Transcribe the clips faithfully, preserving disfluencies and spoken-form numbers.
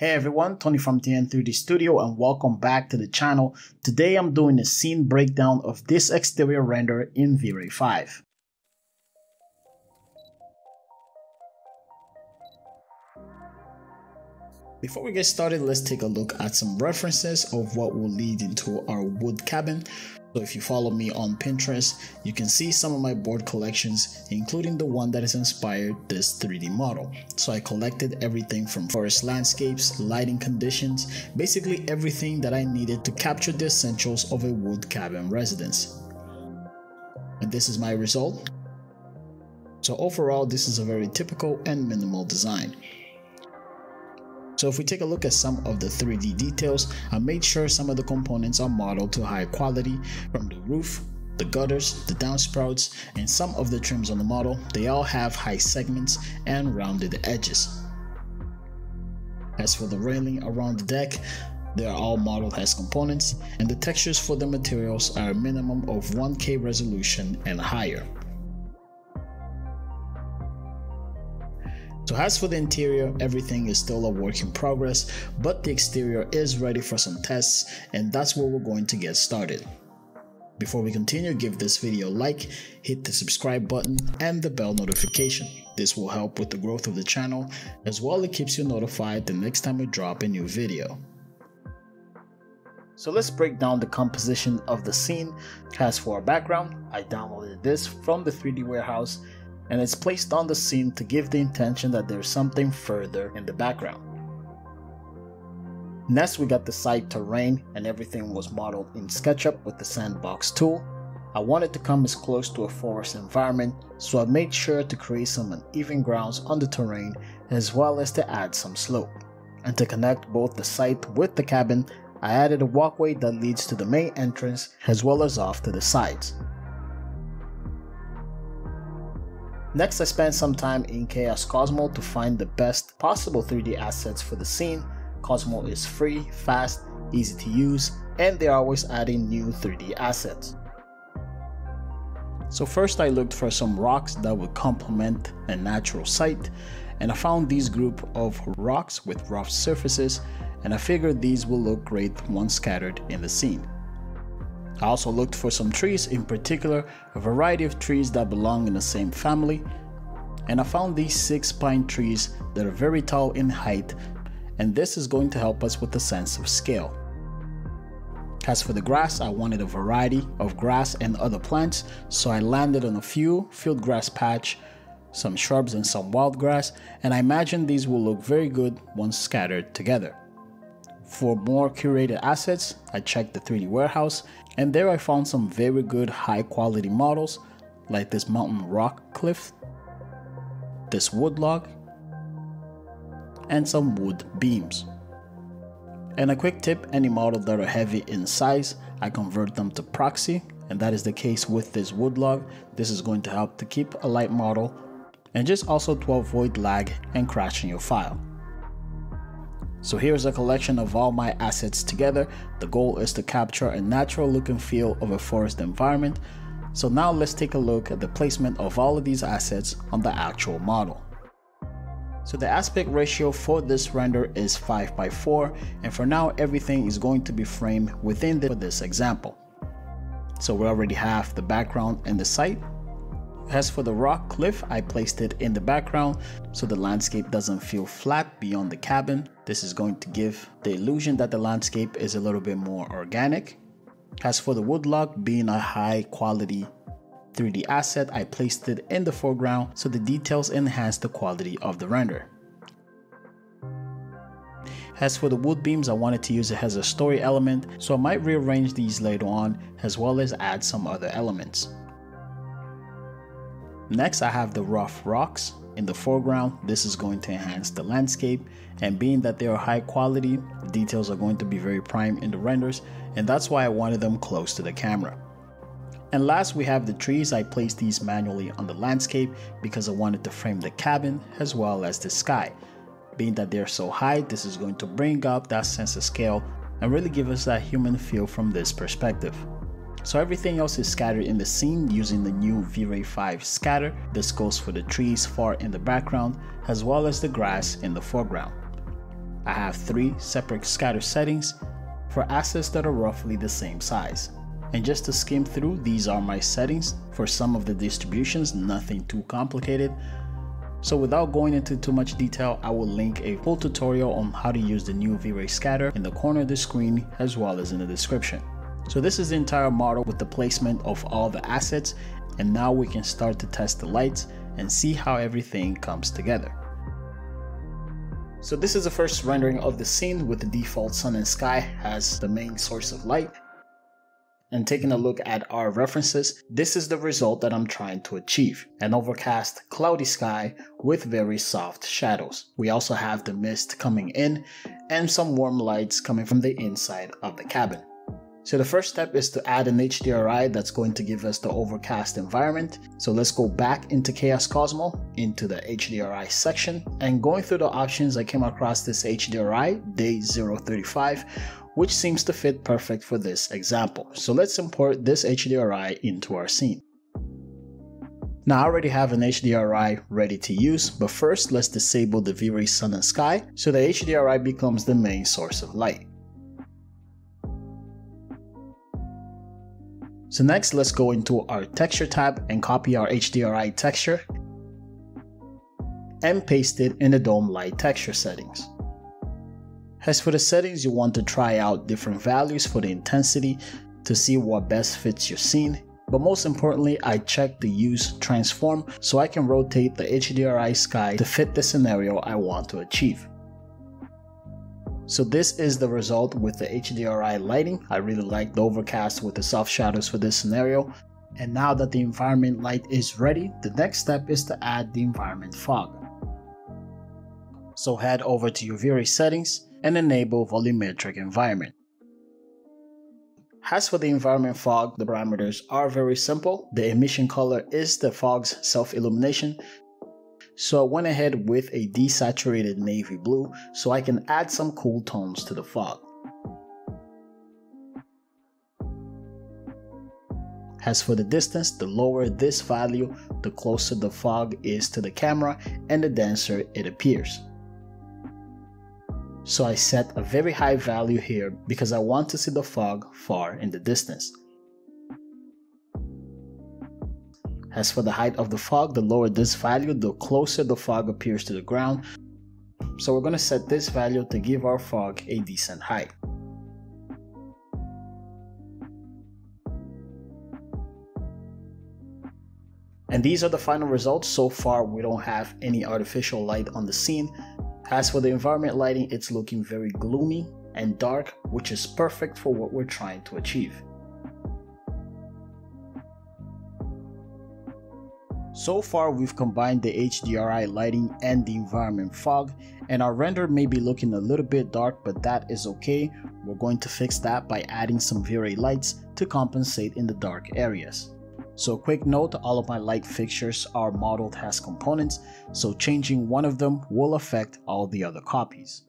Hey everyone, Tony from T N three D Studio and welcome back to the channel. Today I'm doing a scene breakdown of this exterior render in V Ray five. Before we get started, let's take a look at some references of what will lead into our wood cabin. So if you follow me on Pinterest, you can see some of my board collections, including the one that has inspired this three D model. So I collected everything from forest landscapes, lighting conditions, basically everything that I needed to capture the essentials of a wood cabin residence. And this is my result. So overall, this is a very typical and minimal design. So if we take a look at some of the three D details, I made sure some of the components are modeled to high quality, from the roof, the gutters, the downspouts, and some of the trims on the model. They all have high segments and rounded edges. As for the railing around the deck, they are all modeled as components, and the textures for the materials are a minimum of one K resolution and higher. So as for the interior, everything is still a work in progress, but the exterior is ready for some tests, and that's where we're going to get started. Before we continue, give this video a like, hit the subscribe button and the bell notification. This will help with the growth of the channel, as well it keeps you notified the next time we drop a new video. So let's break down the composition of the scene. As for our background, I downloaded this from the three D warehouse, and it's placed on the scene to give the intention that there's something further in the background. Next, we got the side terrain, and everything was modeled in SketchUp with the sandbox tool. I wanted to come as close to a forest environment, so I made sure to create some uneven grounds on the terrain, as well as to add some slope. And to connect both the site with the cabin, I added a walkway that leads to the main entrance, as well as off to the sides. Next, I spent some time in Chaos Cosmo to find the best possible three D assets for the scene. Cosmo is free, fast, easy to use, and they are always adding new three D assets. So first I looked for some rocks that would complement a natural site, and I found this group of rocks with rough surfaces, and I figured these will look great once scattered in the scene. I also looked for some trees, in particular a variety of trees that belong in the same family, and I found these six pine trees that are very tall in height, and this is going to help us with the sense of scale. As for the grass, I wanted a variety of grass and other plants, so I landed on a few field grass patch, some shrubs and some wild grass, and I imagine these will look very good once scattered together. For more curated assets, I checked the three D warehouse, and there I found some very good high quality models like this mountain rock cliff, this wood log, and some wood beams. And a quick tip, any models that are heavy in size, I convert them to proxy, and that is the case with this wood log. This is going to help to keep a light model and just also to avoid lag and crashing your file. So here's a collection of all my assets together. The goal is to capture a natural look and feel of a forest environment. So now let's take a look at the placement of all of these assets on the actual model. So the aspect ratio for this render is five by four, and for now everything is going to be framed within the, this example. So we already have the background and the site. As for the rock cliff, I placed it in the background so the landscape doesn't feel flat beyond the cabin. This is going to give the illusion that the landscape is a little bit more organic. As for the woodlog being a high quality three D asset, I placed it in the foreground so the details enhance the quality of the render. As for the wood beams, I wanted to use it as a story element, so I might rearrange these later on, as well as add some other elements. Next, I have the rough rocks in the foreground. This is going to enhance the landscape, and being that they are high quality, the details are going to be very prime in the renders, and that's why I wanted them close to the camera. And last, we have the trees. I placed these manually on the landscape because I wanted to frame the cabin as well as the sky. Being that they're so high, this is going to bring up that sense of scale and really give us that human feel from this perspective. So everything else is scattered in the scene using the new V Ray five scatter. This goes for the trees far in the background as well as the grass in the foreground. I have three separate scatter settings for assets that are roughly the same size. And just to skim through, these are my settings for some of the distributions, nothing too complicated. So without going into too much detail, I will link a full tutorial on how to use the new V-Ray scatter in the corner of the screen as well as in the description. So this is the entire model with the placement of all the assets, and now we can start to test the lights and see how everything comes together. So this is the first rendering of the scene with the default sun and sky as the main source of light. And taking a look at our references, this is the result that I'm trying to achieve, an overcast, cloudy sky with very soft shadows. We also have the mist coming in and some warm lights coming from the inside of the cabin. So the first step is to add an H D R I that's going to give us the overcast environment. So let's go back into Chaos Cosmo, into the H D R I section, and going through the options, I came across this H D R I Day zero thirty-five, which seems to fit perfect for this example. So let's import this H D R I into our scene. Now I already have an H D R I ready to use, but first let's disable the V-Ray sun and sky so the H D R I becomes the main source of light. So next, let's go into our texture tab and copy our H D R I texture and paste it in the dome light texture settings. As for the settings, you want to try out different values for the intensity to see what best fits your scene. But most importantly, I checked the use transform so I can rotate the H D R I sky to fit the scenario I want to achieve. So this is the result with the H D R I lighting. I really like the overcast with the soft shadows for this scenario. And now that the environment light is ready, the next step is to add the environment fog. So head over to your V-Ray settings and enable volumetric environment. As for the environment fog, the parameters are very simple. The emission color is the fog's self-illumination. So I went ahead with a desaturated navy blue so I can add some cool tones to the fog. As for the distance, the lower this value, the closer the fog is to the camera and the denser it appears. So I set a very high value here because I want to see the fog far in the distance. As for the height of the fog, the lower this value, the closer the fog appears to the ground. So we're going to set this value to give our fog a decent height. And these are the final results. So far, we don't have any artificial light on the scene. As for the environment lighting, it's looking very gloomy and dark, which is perfect for what we're trying to achieve. So far, we've combined the H D R I lighting and the environment fog, and our render may be looking a little bit dark, but that is okay. We're going to fix that by adding some V-Ray lights to compensate in the dark areas. So quick note, all of my light fixtures are modeled as components, so changing one of them will affect all the other copies.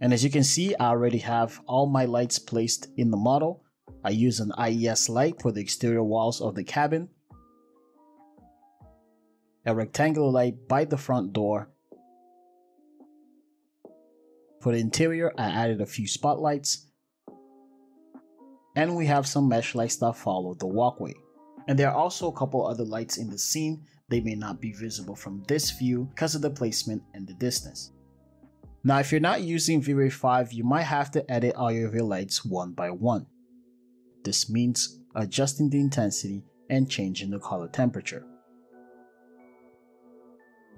And as you can see, I already have all my lights placed in the model. I use an I E S light for the exterior walls of the cabin, a rectangular light by the front door. For the interior, I added a few spotlights, and we have some mesh lights that follow the walkway. And there are also a couple other lights in the scene. They may not be visible from this view because of the placement and the distance. Now, if you're not using V-Ray five, you might have to edit all your V-Ray lights one by one. This means adjusting the intensity and changing the color temperature.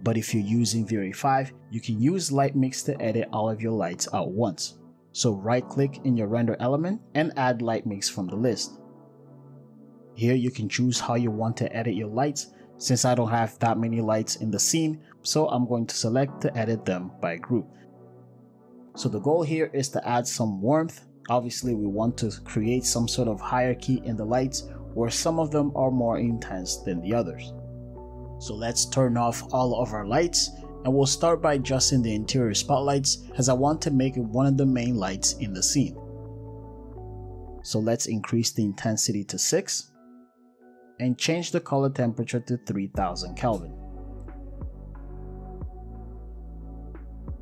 But if you're using V-Ray five, you can use Light Mix to edit all of your lights at once. So right click in your render element and add Light Mix from the list. Here you can choose how you want to edit your lights. Since I don't have that many lights in the scene, so I'm going to select to edit them by group. So the goal here is to add some warmth. Obviously we want to create some sort of hierarchy in the lights where some of them are more intense than the others. So let's turn off all of our lights, and we'll start by adjusting the interior spotlights as I want to make it one of the main lights in the scene. So let's increase the intensity to six and change the color temperature to three thousand Kelvin.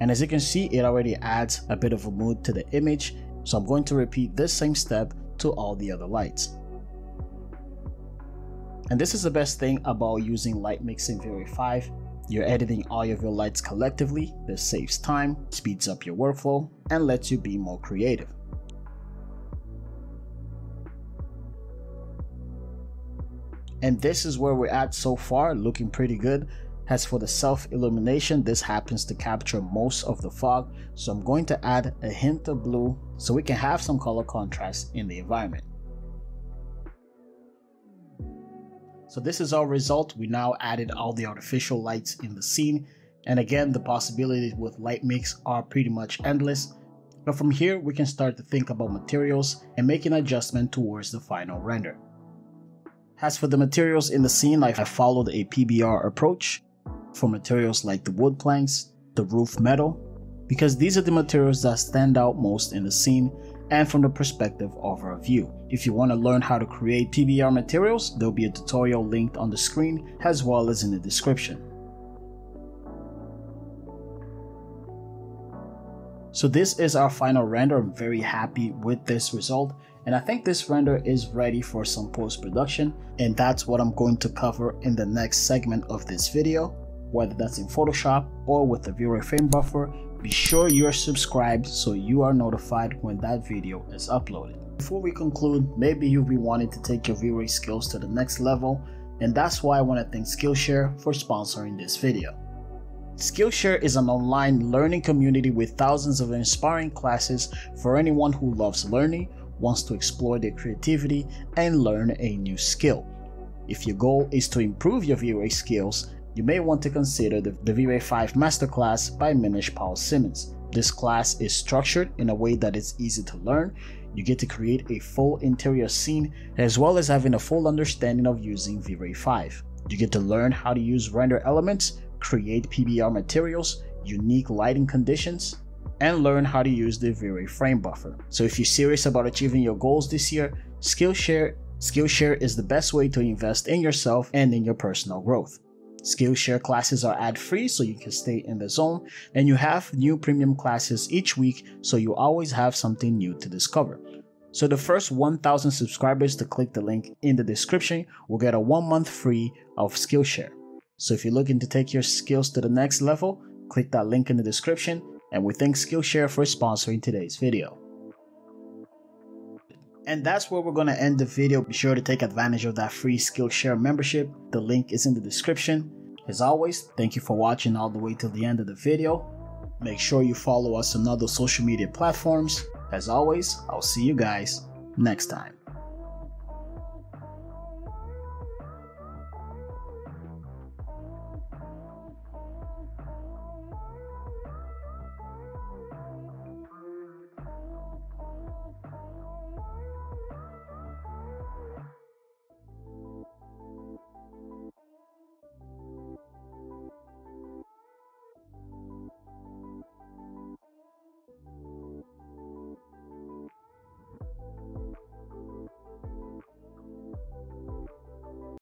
And as you can see, it already adds a bit of a mood to the image. So I'm going to repeat this same step to all the other lights. And this is the best thing about using light mix in V Ray five. You're editing all of your lights collectively. This saves time, speeds up your workflow, and lets you be more creative. And this is where we're at so far, looking pretty good. As for the self-illumination, this happens to capture most of the fog, so I'm going to add a hint of blue so we can have some color contrast in the environment. So this is our result. We now added all the artificial lights in the scene, and again, the possibilities with light mix are pretty much endless. But from here, we can start to think about materials and make an adjustment towards the final render. As for the materials in the scene, I followed a P B R approach for materials like the wood planks, the roof metal, because these are the materials that stand out most in the scene and from the perspective of our view. If you want to learn how to create P B R materials, there'll be a tutorial linked on the screen as well as in the description. So this is our final render. I'm very happy with this result. And I think this render is ready for some post-production, and that's what I'm going to cover in the next segment of this video. Whether that's in Photoshop or with the V Ray frame buffer, be sure you're subscribed so you are notified when that video is uploaded. Before we conclude, maybe you've been wanting to take your V Ray skills to the next level, and that's why I want to thank Skillshare for sponsoring this video. Skillshare is an online learning community with thousands of inspiring classes for anyone who loves learning, wants to explore their creativity, and learn a new skill. If your goal is to improve your V Ray skills, you may want to consider the, the V Ray five Masterclass by Minish Paul Simmons. This class is structured in a way that it's easy to learn. You get to create a full interior scene as well as having a full understanding of using V Ray five. You get to learn how to use render elements, create P B R materials, unique lighting conditions, and learn how to use the V Ray frame buffer. So if you're serious about achieving your goals this year, Skillshare, Skillshare is the best way to invest in yourself and in your personal growth. Skillshare classes are ad-free so you can stay in the zone, and you have new premium classes each week so you always have something new to discover. So the first one thousand subscribers to click the link in the description will get a one month free of Skillshare. So if you're looking to take your skills to the next level, click that link in the description. And we thank Skillshare for sponsoring today's video. And that's where we're going to end the video. Be sure to take advantage of that free Skillshare membership. The link is in the description. As always, thank you for watching all the way till the end of the video. Make sure you follow us on other social media platforms. As always, I'll see you guys next time.